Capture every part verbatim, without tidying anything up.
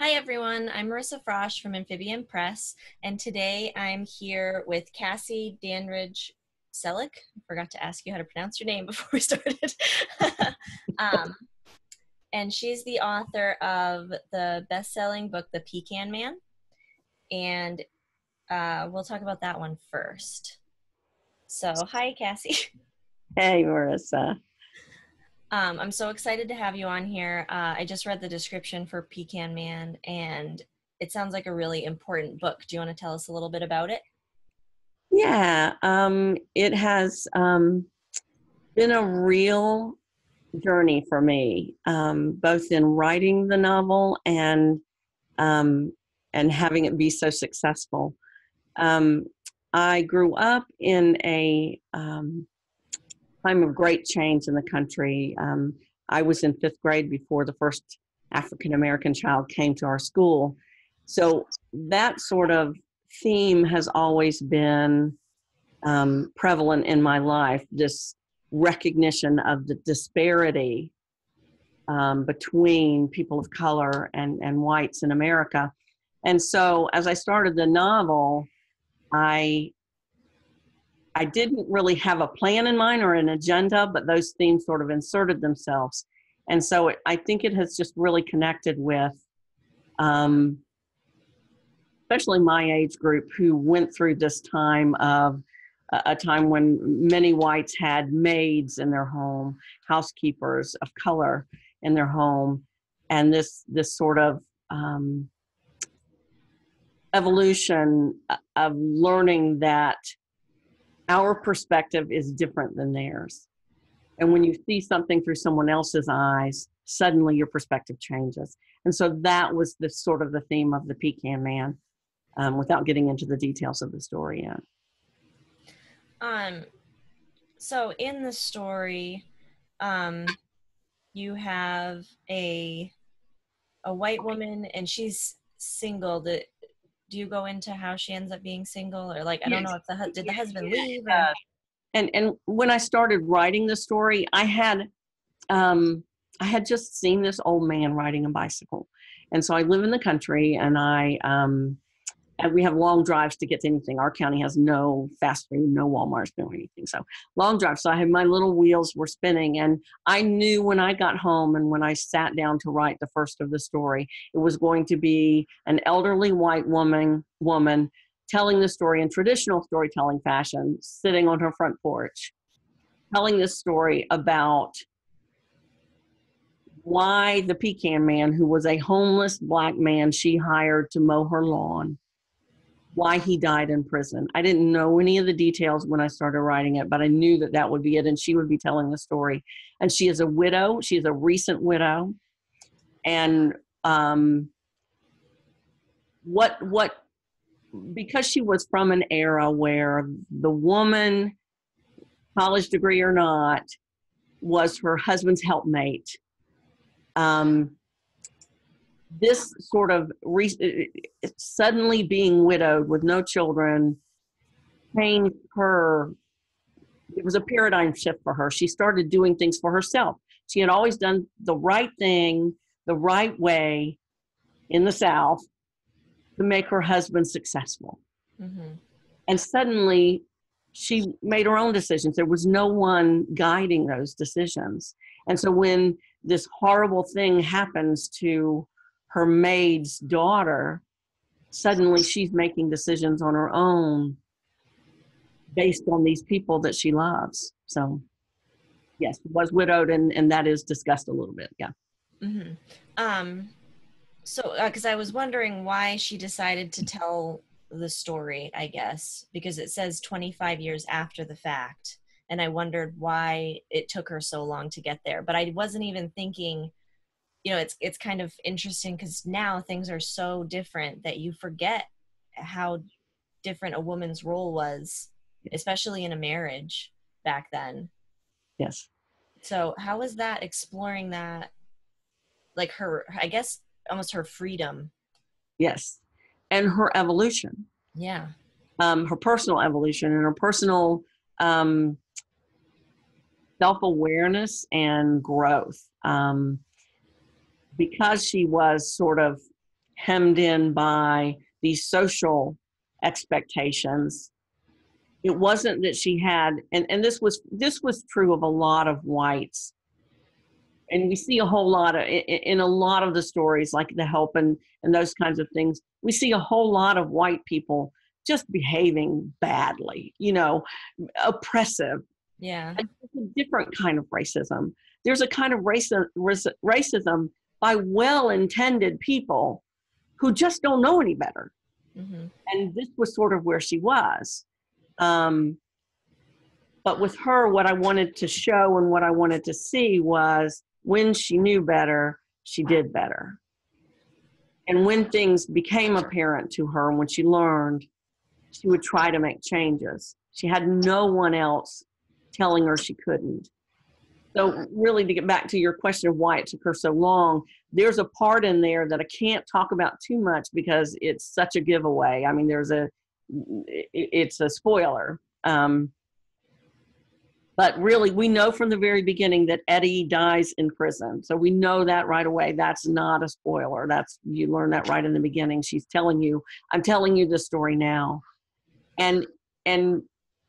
Hi everyone, I'm Marissa Frosch from Amphibian Press, and today I'm here with Cassie Dandridge Selleck. I forgot to ask you how to pronounce your name before we started. um, and she's the author of the best-selling book, The Pecan Man, and uh, we'll talk about that one first. So, hi Cassie. Hey Marissa. Um, I'm so excited to have you on here. Uh, I just read the description for Pecan Man, and it sounds like a really important book. Do you want to tell us a little bit about it? Yeah, um, it has um, been a real journey for me, um, both in writing the novel and um, and having it be so successful. Um, I grew up in a um, time of great change in the country. Um, I was in fifth grade before the first African-American child came to our school. So that sort of theme has always been um, prevalent in my life, this recognition of the disparity um, between people of color and, and whites in America. And so as I started the novel, I I didn't really have a plan in mind or an agenda, but those themes sort of inserted themselves. And so it, I think it has just really connected with, um, especially my age group who went through this time of uh, a time when many whites had maids in their home, housekeepers of color in their home. And this, this sort of, um, evolution of learning that our perspective is different than theirs. And when you see something through someone else's eyes, suddenly your perspective changes. And so that was the sort of the theme of The Pecan Man, um, without getting into the details of the story yet. Um, so in the story, um, you have a, a white woman and she's single. The, Do you go into how she ends up being single, or like, I don't know if the, did the husband leave? Or? And and when I started writing the story, I had, um, I had just seen this old man riding a bicycle. And so I live in the country and I, um, and we have long drives to get to anything. Our county has no fast food, no Walmart, no anything. So long drives. So I had, my little wheels were spinning, and I knew when I got home and when I sat down to write the first of the story, it was going to be an elderly white woman, woman telling the story in traditional storytelling fashion, sitting on her front porch, telling this story about why the pecan man, who was a homeless black man she hired to mow her lawn, why he died in prison. I didn't know any of the details when I started writing it, but I knew that that would be it, and she would be telling the story. And she is a widow. She is a recent widow. And um, what, what, because she was from an era where the woman, college degree or not, was her husband's helpmate, um, this sort of re suddenly being widowed with no children changed her. It was a paradigm shift for her. She started doing things for herself. She had always done the right thing, the right way in the South to make her husband successful. Mm-hmm. And suddenly she made her own decisions. There was no one guiding those decisions. And so when this horrible thing happens to her maid's daughter, suddenly she's making decisions on her own based on these people that she loves. So yes, was widowed, and, and that is discussed a little bit, yeah. Mm-hmm. Um, so, uh, 'cause I was wondering why she decided to tell the story, I guess, because it says twenty-five years after the fact. And I wondered why it took her so long to get there, but I wasn't even thinking, you know, it's it's kind of interesting because now things are so different that you forget how different a woman's role was, especially in a marriage back then. Yes. So how was that, exploring that, like her, I guess, almost her freedom? Yes. And her evolution. Yeah. Um, her personal evolution and her personal um, self-awareness and growth. Um, because she was sort of hemmed in by these social expectations. It wasn't that she had, and, and this was this was true of a lot of whites. And we see a whole lot of, in, in a lot of the stories, like The Help and, and those kinds of things, we see a whole lot of white people just behaving badly, you know, oppressive. Yeah. It's a different kind of racism. There's a kind of raci- racism by well-intended people who just don't know any better. Mm-hmm. And this was sort of where she was. Um, but with her, what I wanted to show and what I wanted to see was when she knew better, she did better. And when things became apparent to her and when she learned, she would try to make changes. She had no one else telling her she couldn't. So really, to get back to your question of why it took her so long, there's a part in there that I can't talk about too much because it's such a giveaway. I mean, there's a, it's a spoiler. Um, but really, we know from the very beginning that Eddie dies in prison. So we know that right away. That's not a spoiler. That's, you learn that right in the beginning. She's telling you, I'm telling you this story now. And, and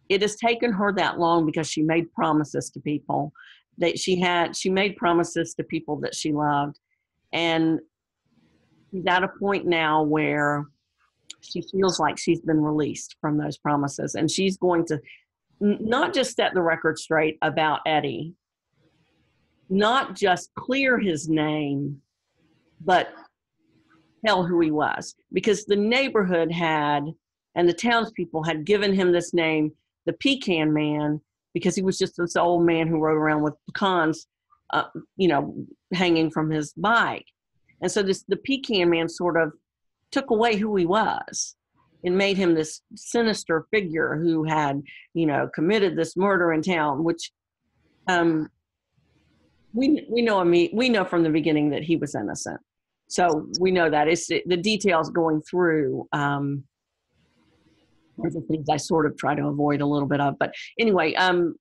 it has taken her that long because she made promises to people that she had, she made promises to people that she loved. And she's at a point now where she feels like she's been released from those promises. And she's going to not just set the record straight about Eddie, not just clear his name, but tell who he was. Because the neighborhood had, and the townspeople had given him this name, the Pecan Man, because he was just this old man who rode around with pecans, uh, you know, hanging from his bike. And so this, the Pecan Man sort of took away who he was and made him this sinister figure who had, you know, committed this murder in town, which um, we we know we know from the beginning that he was innocent. So we know that. It's the details going through. Um, are the things I sort of try to avoid a little bit of, but anyway, um,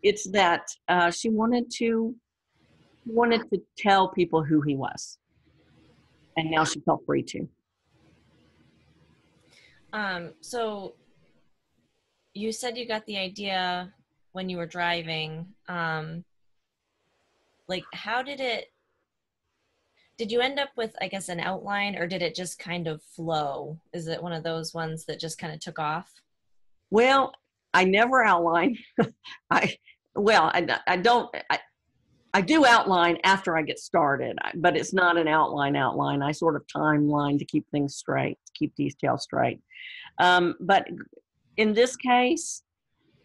it's that uh, she wanted to wanted to tell people who he was, and now she felt free to. Um, so you said you got the idea when you were driving. Um, like, how did it? Did you end up with, I guess, an outline, or did it just kind of flow? Is it one of those ones that just kind of took off? Well, I never outline. I, well, I, I don't, I, I do outline after I get started, but it's not an outline outline. I sort of timeline to keep things straight, to keep details straight. Um, but in this case,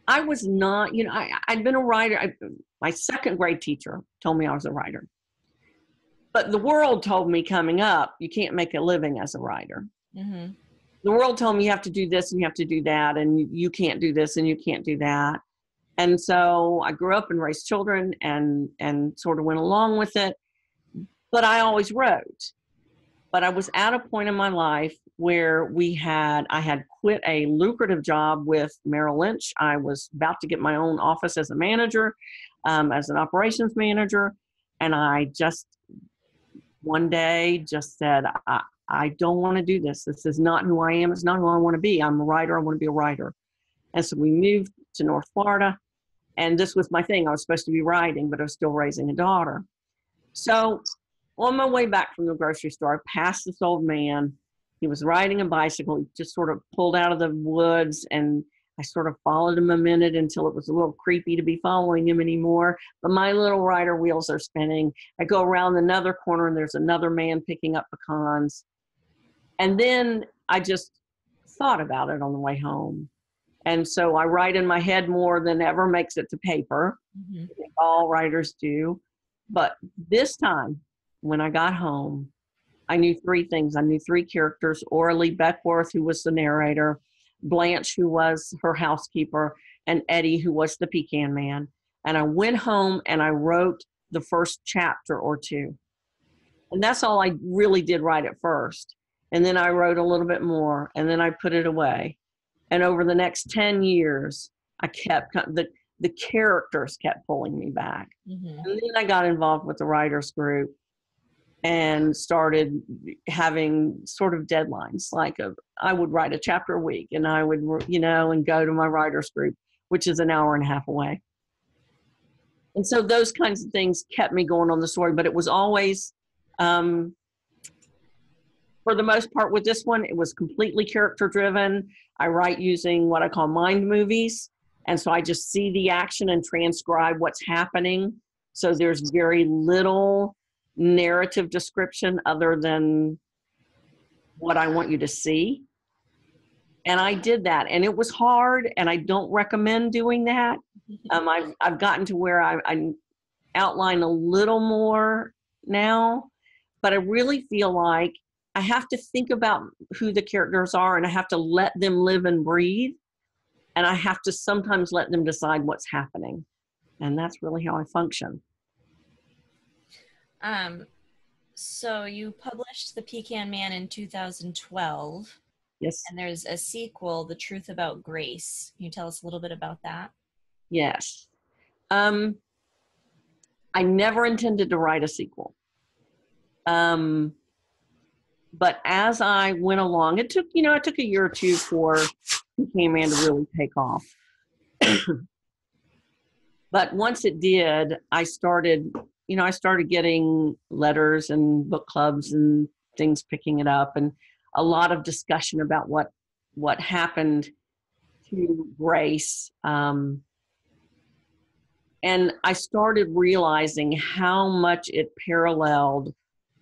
I was not, you know, I, I'd been a writer. I, my second grade teacher told me I was a writer. But the world told me coming up, you can't make a living as a writer. Mm-hmm. The world told me you have to do this and you have to do that, and you can't do this and you can't do that. And so I grew up and raised children and, and sort of went along with it. But I always wrote. But I was at a point in my life where we had, I had quit a lucrative job with Merrill Lynch. I was about to get my own office as a manager, um, as an operations manager. And I just, one day just said, I, I don't want to do this. This is not who I am. It's not who I want to be. I'm a writer. I want to be a writer. And so we moved to North Florida. And this was my thing. I was supposed to be writing, but I was still raising a daughter. So on my way back from the grocery store, I passed this old man. He was riding a bicycle. He just sort of pulled out of the woods, and I sort of followed him a minute until it was a little creepy to be following him anymore. But my little rider wheels are spinning. I go around another corner and there's another man picking up pecans. And then I just thought about it on the way home. And so I write in my head more than ever makes it to paper. Mm-hmm. I think all writers do. But this time when I got home, I knew three things. I knew three characters, Ora Lee Beckworth, who was the narrator, Blanche, who was her housekeeper, and Eddie, who was the Pecan Man. And I went home and I wrote the first chapter or two. And that's all I really did write at first. And then I wrote a little bit more, and then I put it away. And over the next ten years, I kept, the, the characters kept pulling me back. Mm-hmm. And then I got involved with the writers group. and started having sort of deadlines, like a, I would write a chapter a week, and I would, you know, and go to my writer's group, which is an hour and a half away. And so those kinds of things kept me going on the story, but it was always, um, for the most part with this one, it was completely character driven. I write using what I call mind movies. And so I just see the action and transcribe what's happening. So there's very little narrative description other than what I want you to see. And I did that, and it was hard, and I don't recommend doing that. Um, I've, I've gotten to where I, I outline a little more now, but I really feel like I have to think about who the characters are, and I have to let them live and breathe, and I have to sometimes let them decide what's happening. And that's really how I function. Um, so you published The Pecan Man in two thousand twelve. Yes. And there's a sequel, The Truth About Grace. Can you tell us a little bit about that? Yes. Um, I never intended to write a sequel. Um, but as I went along, it took, you know, it took a year or two for Pecan Man to really take off. But once it did, I started, you know, I started getting letters and book clubs and things picking it up, and a lot of discussion about what what happened to Grace. Um, and I started realizing how much it paralleled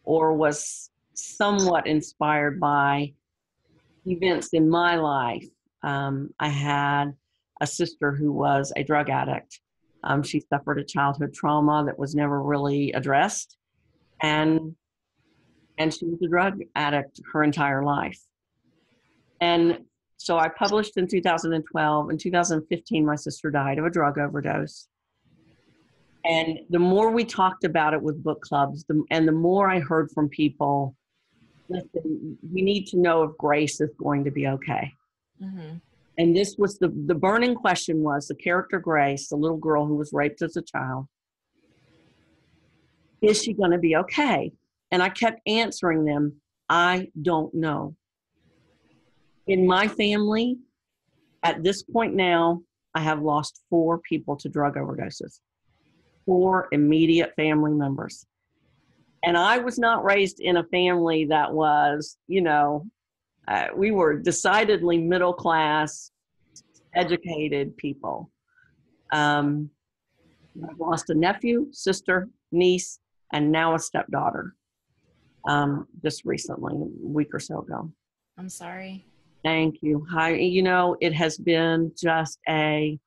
or was somewhat inspired by events in my life. Um, I had a sister who was a drug addict. Um, she suffered a childhood trauma that was never really addressed. And And she was a drug addict her entire life. And so I published in two thousand twelve. In two thousand fifteen, my sister died of a drug overdose. And the more we talked about it with book clubs, the, and the more I heard from people, listen, we need to know if Grace is going to be okay. Mm-hmm. And this was the, the burning question was the character Grace, the little girl who was raped as a child, is she going to be okay? And I kept answering them, I don't know. In my family, at this point now, I have lost four people to drug overdoses, four immediate family members. And I was not raised in a family that was, you know, uh, we were decidedly middle class, educated people. Um, I've lost a nephew, sister, niece, and now a stepdaughter. Um, just recently, a week or so ago. I'm sorry. Thank you. Hi, you know, it has been just a,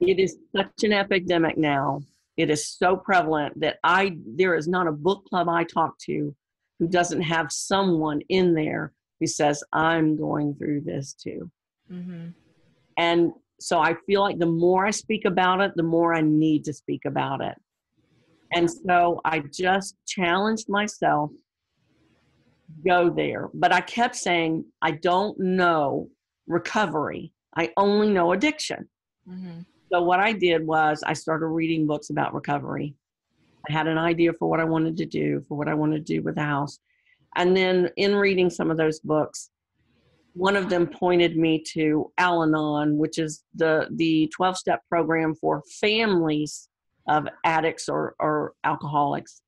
it is such an epidemic now. It is so prevalent that I, there is not a book club I talk to who doesn't have someone in there who says, I'm going through this too. Mm-hmm. And so I feel like the more I speak about it, the more I need to speak about it. And so I just challenged myself, go there. But I kept saying, I don't know recovery. I only know addiction. Mm-hmm. So what I did was I started reading books about recovery. I had an idea for what I wanted to do, for what I wanted to do with the house. And then in reading some of those books, one of them pointed me to Al-Anon, which is the, the twelve-step program for families of addicts or, or alcoholics.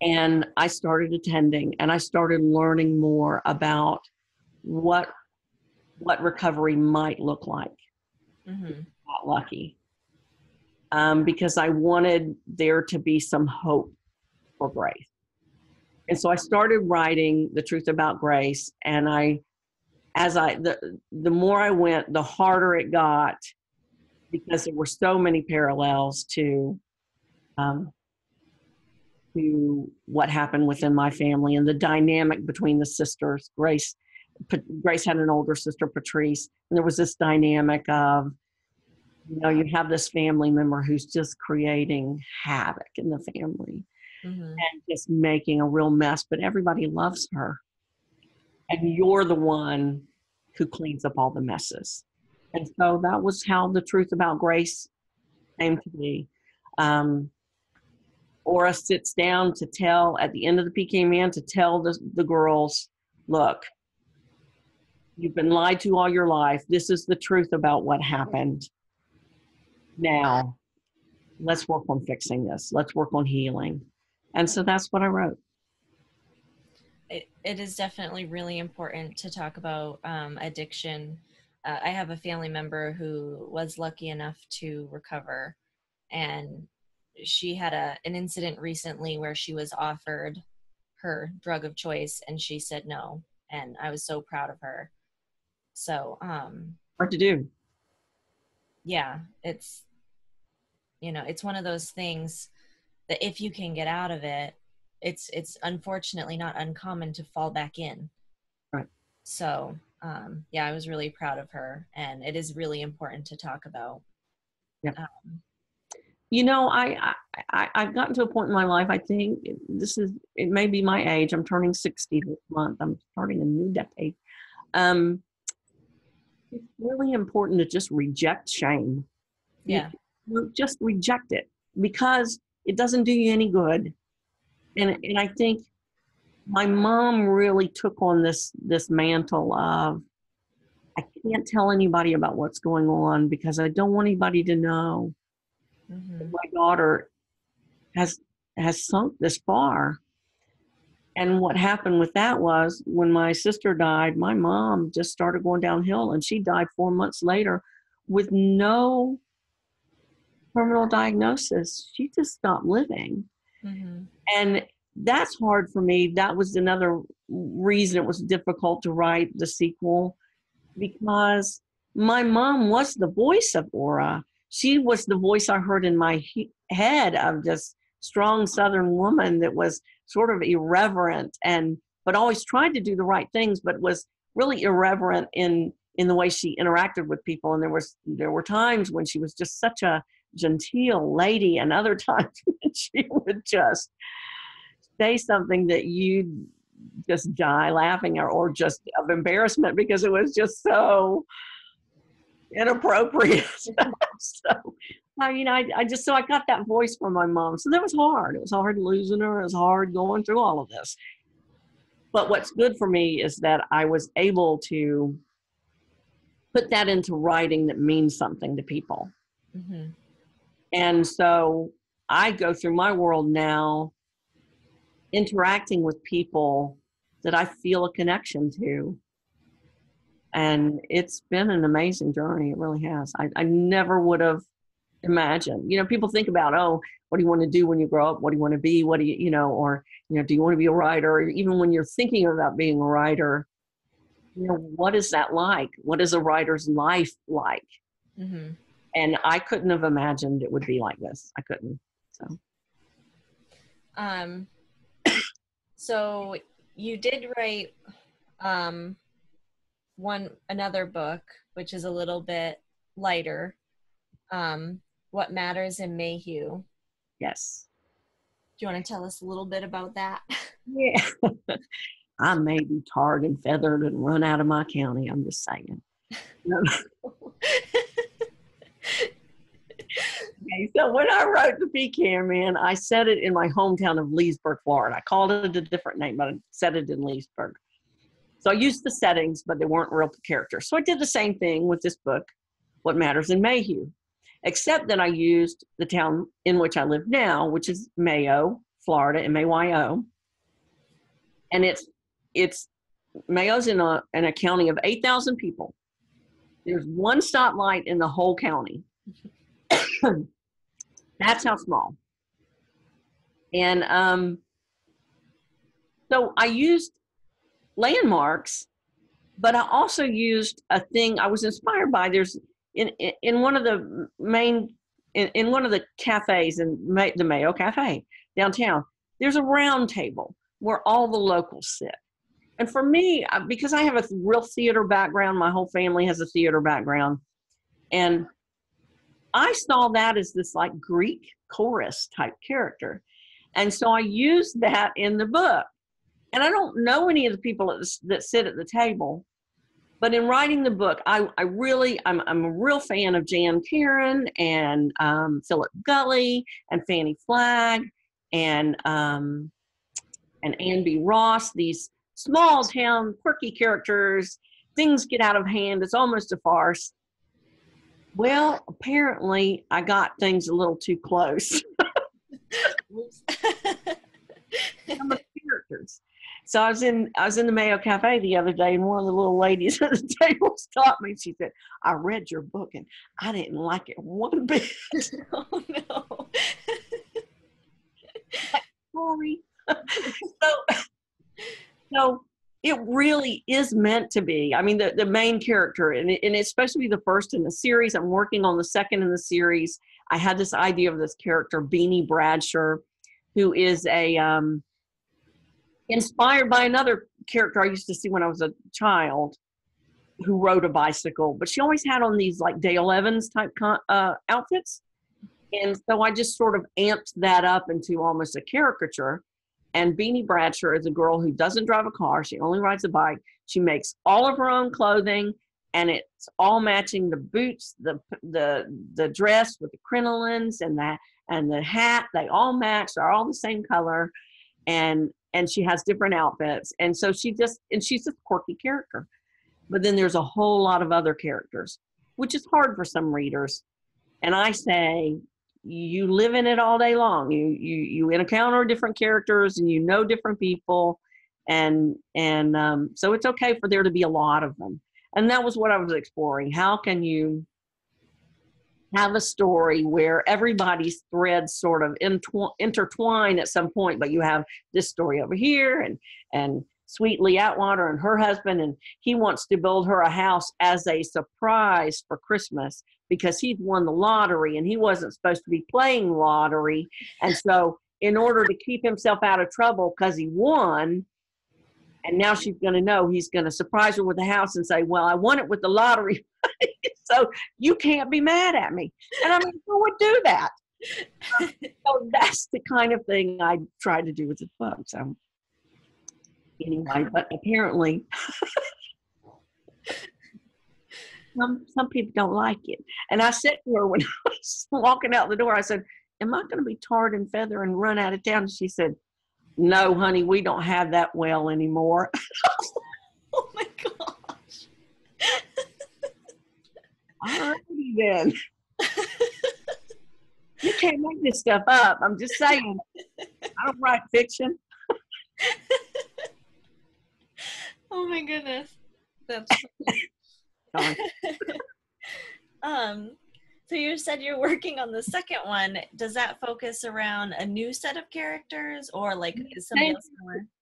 And I started attending, and I started learning more about what what recovery might look like. Mm-hmm. Not lucky. Um, because I wanted there to be some hope for Grace. And so I started writing The Truth About Grace, and I, as I, the, the more I went, the harder it got, because there were so many parallels to um, to what happened within my family and the dynamic between the sisters. Grace, P Grace had an older sister, Patrice, and there was this dynamic of, you know, you have this family member who's just creating havoc in the family. Mm-hmm. And just making a real mess, but everybody loves her. And you're the one who cleans up all the messes. And so that was how The Truth About Grace came to be. Um, Ora sits down to tell, at the end of The Pecan Man, to tell the, the girls, look, you've been lied to all your life. This is the truth about what happened. Now, let's work on fixing this. Let's work on healing. And so that's what I wrote. It, it is definitely really important to talk about um, addiction. Uh, I have a family member who was lucky enough to recover, and she had a, an incident recently where she was offered her drug of choice and she said no. And I was so proud of her. So, um, hard to do. Yeah. It's, you know, it's one of those things that if you can get out of it, it's, it's unfortunately not uncommon to fall back in. Right. So, um, yeah, I was really proud of her, and it is really important to talk about. Yeah. Um, You know, I, I, I've gotten to a point in my life, I think this is, it may be my age. I'm turning sixty this month. I'm starting a new decade. Um, it's really important to just reject shame. Yeah. You, you just reject it, because it doesn't do you any good. And, and I think my mom really took on this, this mantle of, I can't tell anybody about what's going on because I don't want anybody to know. Mm-hmm. My daughter has has sunk this far. And what happened with that was, when my sister died, my mom just started going downhill, and she died four months later with no terminal diagnosis. She just stopped living. Mm-hmm. And that's hard for me. That was another reason it was difficult to write the sequel, because my mom was the voice of Ora. She was the voice I heard in my he head of this strong Southern woman that was sort of irreverent, and but always tried to do the right things, but was really irreverent in in the way she interacted with people. And there was there were times when she was just such a genteel lady, and other times when she would just say something that you'd just die laughing, or or just of embarrassment, because it was just so inappropriate. So, I mean, I, I just, so I got that voice from my mom. So that was hard. It was hard losing her. It was hard going through all of this. But what's good for me is that I was able to put that into writing that means something to people. Mm-hmm. And so I go through my world now interacting with people that I feel a connection to. And it's been an amazing journey. It really has. I, I never would have imagined, you know, people think about, oh, what do you want to do when you grow up? What do you want to be? What do you, you know, or, you know, do you want to be a writer? Or even when you're thinking about being a writer, you know, what is that like? What is a writer's life like? Mm-hmm. And I couldn't have imagined it would be like this. I couldn't. So. Um, so you did write, um, one another book which is a little bit lighter, um What Matters in Mayhew. Yes. Do you want to tell us a little bit about that? Yeah. I may be tarred and feathered and run out of my county, I'm just saying. Okay, so when I wrote The Pecan Man, I set it in my hometown of Leesburg, Florida. I called it a different name, but I set it in Leesburg. So I used the settings, but they weren't real characters. So I did the same thing with this book, What Matters in Mayhew, except that I used the town in which I live now, which is Mayo, Florida, M A Y O. And it's, it's Mayo's in a, in a county of eight thousand people. There's one stoplight in the whole county. That's how small. And um, so I used landmarks, but I also used a thing I was inspired by. There's in in, in one of the main in, in one of the cafes in May, the Mayo Cafe downtown, there's a round table where all the locals sit. And for me, because I have a real theater background, my whole family has a theater background, and I saw that as this like Greek chorus type character, and so I used that in the book. And I don't know any of the people that sit at the table, but in writing the book, I, I really, I'm, I'm a real fan of Jan Karon and um, Philip Gulley and Fanny Flagg and um, and Ann B. Ross, these small town, quirky characters, things get out of hand, it's almost a farce. Well, apparently I got things a little too close. Some of the characters. So I was in I was in the Mayo Cafe the other day, and one of the little ladies at the table stopped me. She said, "I read your book and I didn't like it one bit." Oh no! Sorry. so, so it really is meant to be. I mean, the the main character, and and especially the first in the series. I'm working on the second in the series. I had this idea of this character, Beanie Bradsher, who is a um, inspired by another character I used to see when I was a child who rode a bicycle, but she always had on these like Dale Evans type uh, outfits. And so I just sort of amped that up into almost a caricature. And Beanie Bradsher is a girl who doesn't drive a car. She only rides a bike. She makes all of her own clothing, and it's all matching the boots, the the the dress with the crinolines and that, and the hat, they all match. They're all the same color. And And she has different outfits. And so she just, and she's a quirky character. But then there's a whole lot of other characters, which is hard for some readers. And I say, you live in it all day long. You you you encounter different characters and you know different people. And, and um, so it's okay for there to be a lot of them. And that was what I was exploring. How can you have a story where everybody's threads sort of intw- intertwine at some point, but you have this story over here and, and Sweetly Atwater and her husband, and he wants to build her a house as a surprise for Christmas because he'd won the lottery and he wasn't supposed to be playing lottery. And so in order to keep himself out of trouble because he won, and now she's going to know, he's going to surprise her with a house and say, well, I won it with the lottery. So you can't be mad at me. And I mean, who would do that? So that's the kind of thing I try to do with the book. So anyway, but apparently some, some people don't like it. And I said to her when I was walking out the door, I said, am I going to be tarred and feathered and run out of town? And she said, no, honey, we don't have that well anymore. Oh my gosh. Alrighty then. You can't make this stuff up. I'm just saying. I don't write fiction. Oh my goodness. That's funny. um So you said you're working on the second one. Does that focus around a new set of characters, or like is somebody else?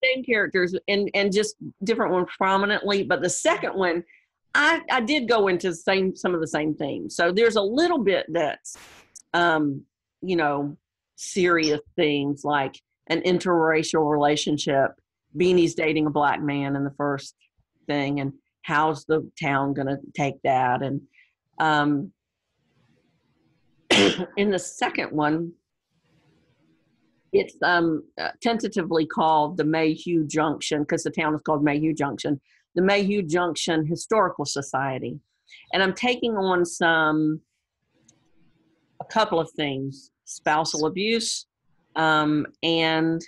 Same characters and, and just different ones prominently. But the second one, I, I did go into the same some of the same themes. So there's a little bit that's, um, you know, serious things like an interracial relationship. Beanie's dating a black man in the first thing, and how's the town going to take that? And um, in the second one, it's um, uh, tentatively called the Mayhew Junction, because the town is called Mayhew Junction, the Mayhew Junction Historical Society. And I'm taking on some, a couple of things, spousal abuse um, and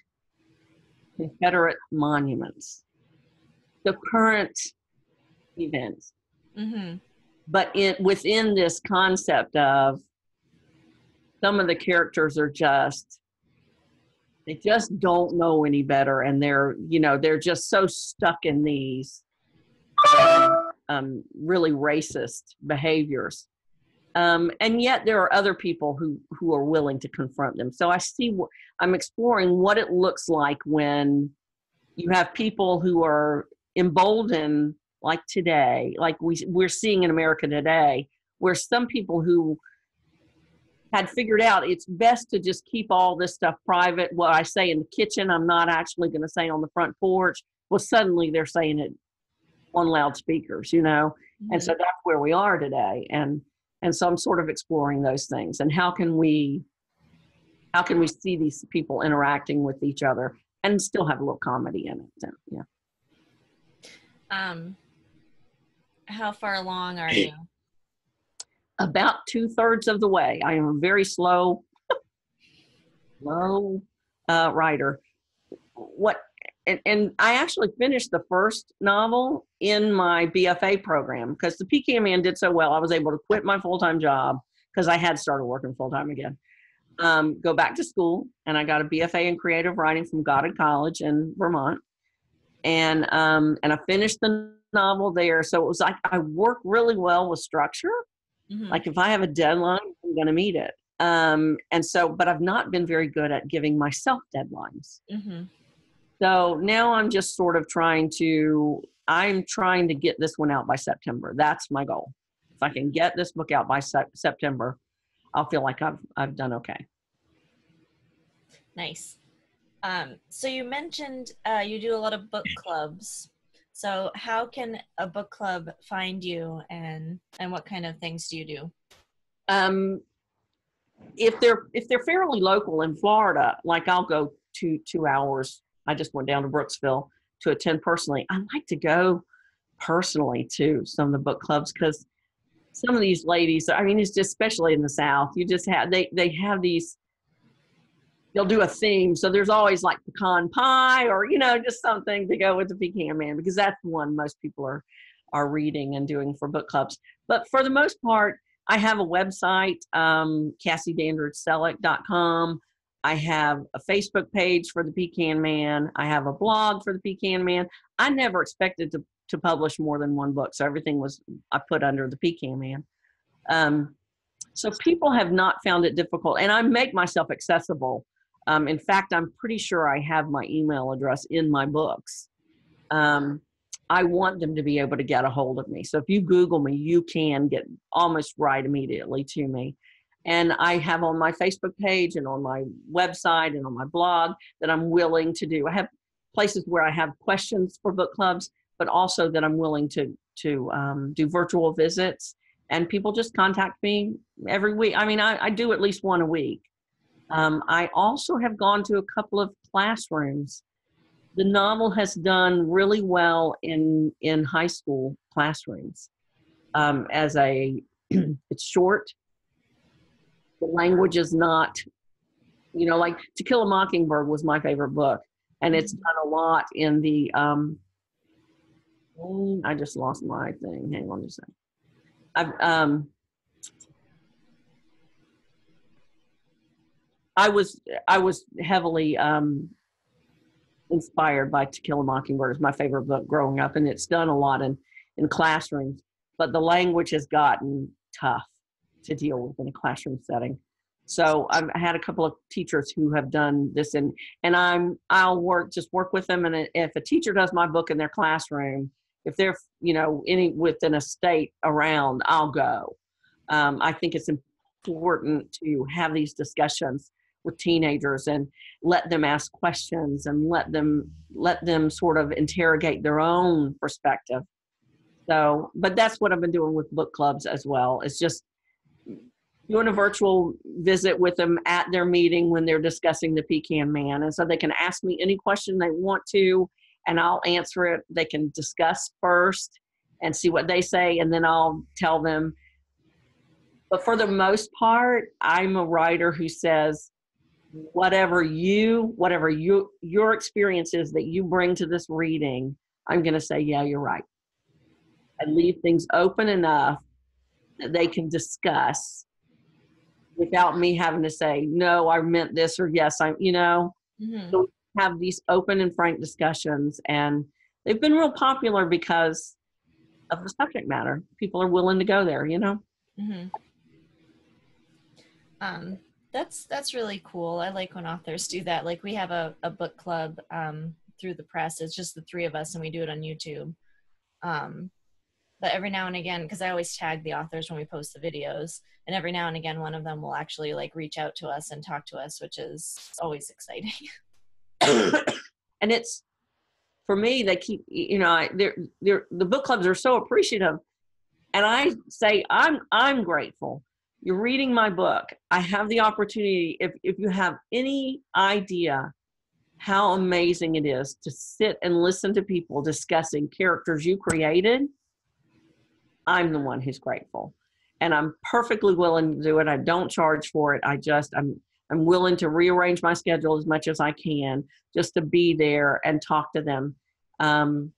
Confederate monuments, the current events. Mm-hmm. But in, within this concept of, some of the characters are just, they just don't know any better. And they're, you know, they're just so stuck in these um, really racist behaviors. Um, and yet there are other people who, who are willing to confront them. So I see, I'm exploring what it looks like when you have people who are emboldened, like today, like we, we're seeing in America today, where some people who had figured out it's best to just keep all this stuff private. What I say in the kitchen, I'm not actually going to say on the front porch. Well, suddenly they're saying it on loudspeakers, you know? Mm-hmm. And so that's where we are today. And, and so I'm sort of exploring those things and how can we, how can we see these people interacting with each other and still have a little comedy in it? So, yeah. Um, how far along are you? About two thirds of the way. I am very slow, slow uh, writer. What and, and I actually finished the first novel in my B F A program because The Pecan Man did so well. I was able to quit my full-time job because I had started working full-time again. Um, go back to school, and I got a B F A in creative writing from Goddard College in Vermont. And um, and I finished the novel there. So it was like I work really well with structure. Mm-hmm. Like if I have a deadline, I'm going to meet it. Um, and so, but I've not been very good at giving myself deadlines. Mm-hmm. So now I'm just sort of trying to, I'm trying to get this one out by September. That's my goal. If I can get this book out by se- September, I'll feel like I've, I've done okay. Nice. Um, so you mentioned uh, you do a lot of book clubs. So how can a book club find you, and, and what kind of things do you do? Um, if they're, if they're fairly local in Florida, like I'll go to two hours. I just went down to Brooksville to attend personally. I like to go personally to some of the book clubs because some of these ladies, I mean, it's just, especially in the South, you just have, they, they have these, they'll do a theme. So there's always like pecan pie or, you know, just something to go with The Pecan Man, because that's the one most people are, are reading and doing for book clubs. But for the most part, I have a website, um, Cassie Dandridge Selleck dot com. I have a Facebook page for The Pecan Man. I have a blog for The Pecan Man. I never expected to to publish more than one book. So everything was, I put under The Pecan Man. Um, so people have not found it difficult, and I make myself accessible. Um, in fact, I'm pretty sure I have my email address in my books. Um, I want them to be able to get a hold of me. So if you Google me, you can get almost right immediately to me. And I have on my Facebook page and on my website and on my blog that I'm willing to do. I have places where I have questions for book clubs, but also that I'm willing to to um, do virtual visits, and people just contact me every week. I mean, I, I do at least one a week. Um, I also have gone to a couple of classrooms. The novel has done really well in in high school classrooms. Um, as a, it's short. The language is not, you know, like To Kill a Mockingbird was my favorite book, and it's done a lot in the, um, I just lost my thing. Hang on just a second. I've, um, I was, I was heavily um, inspired by To Kill a Mockingbird. It's my favorite book growing up, and it's done a lot in, in classrooms, but the language has gotten tough to deal with in a classroom setting. So I've had a couple of teachers who have done this, and and I'm I'll work just work with them. And if a teacher does my book in their classroom, if they're you know any within a state around, I'll go. Um, I think it's important to have these discussions with teenagers and let them ask questions and let them let them sort of interrogate their own perspective. So, but that's what I've been doing with book clubs as well. It's just doing a virtual visit with them at their meeting when they're discussing The Pecan Man. And so they can ask me any question they want to, and I'll answer it. They can discuss first and see what they say, and then I'll tell them. But for the most part, I'm a writer who says, whatever you, whatever you, your experience is that you bring to this reading, I'm going to say, yeah, you're right. I leave things open enough that they can discuss without me having to say, no, I meant this, or yes, I'm, you know, mm-hmm. So we have these open and frank discussions, and they've been real popular because of the subject matter. People are willing to go there, you know? Mm-hmm. Um, that's, that's really cool. I like when authors do that. Like we have a, a book club um, through the press. It's just the three of us, and we do it on YouTube. Um, But every now and again, because I always tag the authors when we post the videos, and every now and again, one of them will actually like reach out to us and talk to us, which is always exciting. And it's, for me, they keep, you know, they're, they're, the book clubs are so appreciative. And I say, I'm, I'm grateful. You're reading my book. I have the opportunity. If, if you have any idea how amazing it is to sit and listen to people discussing characters you created, I'm the one who's grateful, and I'm perfectly willing to do it. I don't charge for it. I just, I'm, I'm willing to rearrange my schedule as much as I can just to be there and talk to them. Um,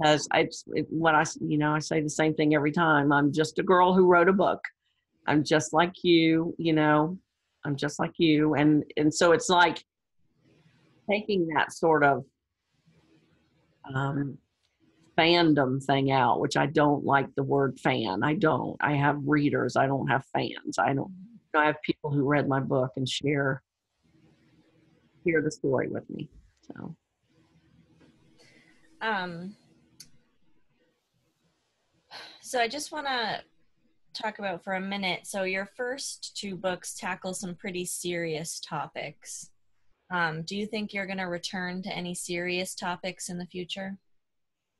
because I, what I, you know, I say the same thing every time. I'm just a girl who wrote a book. I'm just like you, you know, I'm just like you. And, and so it's like taking that sort of um, fandom thing out, which I don't like the word fan. I don't, I have readers. I don't have fans. I don't, I have people who read my book and share, share the story with me. So. Um, so I just want to talk about for a minute. So your first two books tackle some pretty serious topics. Um, do you think you're going to return to any serious topics in the future?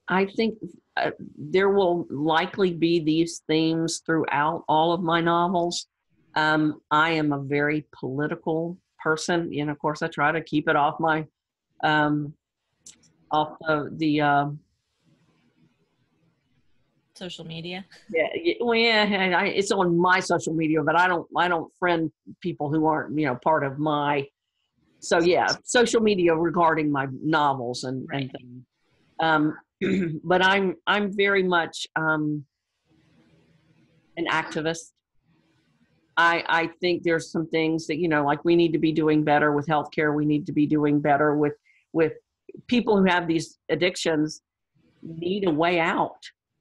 I think uh, there will likely be these themes throughout all of my novels. Um, I am a very political person, and of course I try to keep it off my, um, off the, the um, social media. Yeah, well, yeah, I, it's on my social media, but I don't, I don't friend people who aren't, you know, part of my. So yeah, social media regarding my novels and, right. and things. Um, but I'm, I'm very much um, an activist. I, I think there's some things that, you know, like we need to be doing better with healthcare. We need to be doing better with, with people who have these addictions need a way out.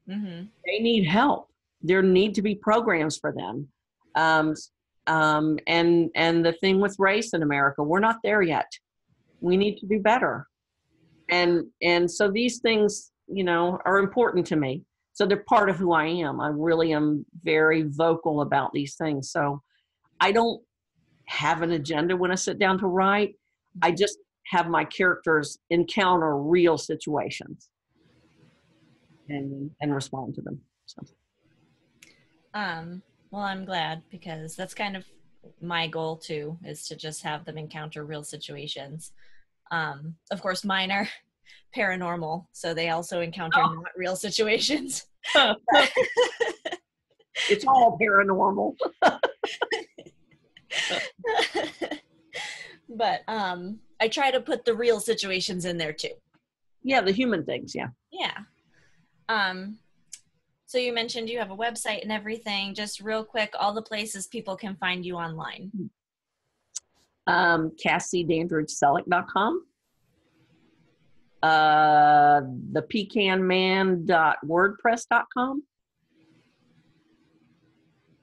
Mm-hmm. They need help. There need to be programs for them. Um, um, and, and the thing with race in America, we're not there yet. We need to do better. And, and so these things, you know, are important to me. So they're part of who I am. I really am very vocal about these things. So I don't have an agenda when I sit down to write. I just have my characters encounter real situations and, and respond to them. So. Um, well, I'm glad, because that's kind of my goal too, is to just have them encounter real situations. Um, of course, mine are paranormal, so they also encounter oh. not real situations. It's all paranormal. But um, I try to put the real situations in there too. Yeah, the human things, yeah. Yeah. Um, so you mentioned you have a website and everything. Just real quick, all the places people can find you online. Um, Cassie Dandridge Selleck dot com. Uh, the Pecan Man dot WordPress dot com.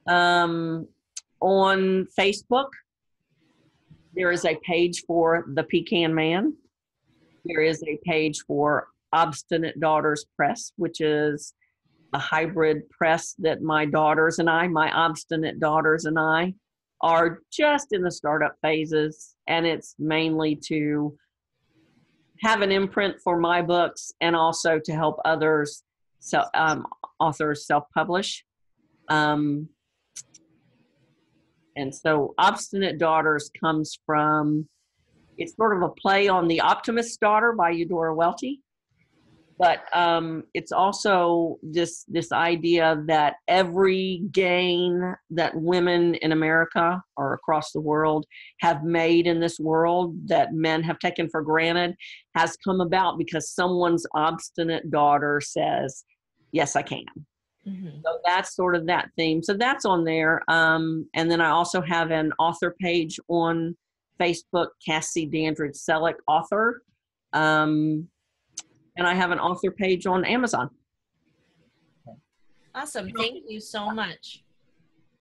Um, on Facebook, there is a page for The Pecan Man. There is a page for Obstinate Daughters Press, which is a hybrid press that my daughters and I, my obstinate daughters and I, are just in the startup phases, and it's mainly to have an imprint for my books and also to help others, so um, authors self-publish. Um, and so Obstinate Daughters comes from, it's sort of a play on The Optimist's Daughter by Eudora Welty. But um, it's also this, this idea that every gain that women in America or across the world have made in this world that men have taken for granted has come about because someone's obstinate daughter says, yes, I can. Mm-hmm. So that's sort of that theme. So that's on there. Um, and then I also have an author page on Facebook, Cassie Dandridge Selleck, author. Um, And I have an author page on Amazon. Awesome. Thank you so much.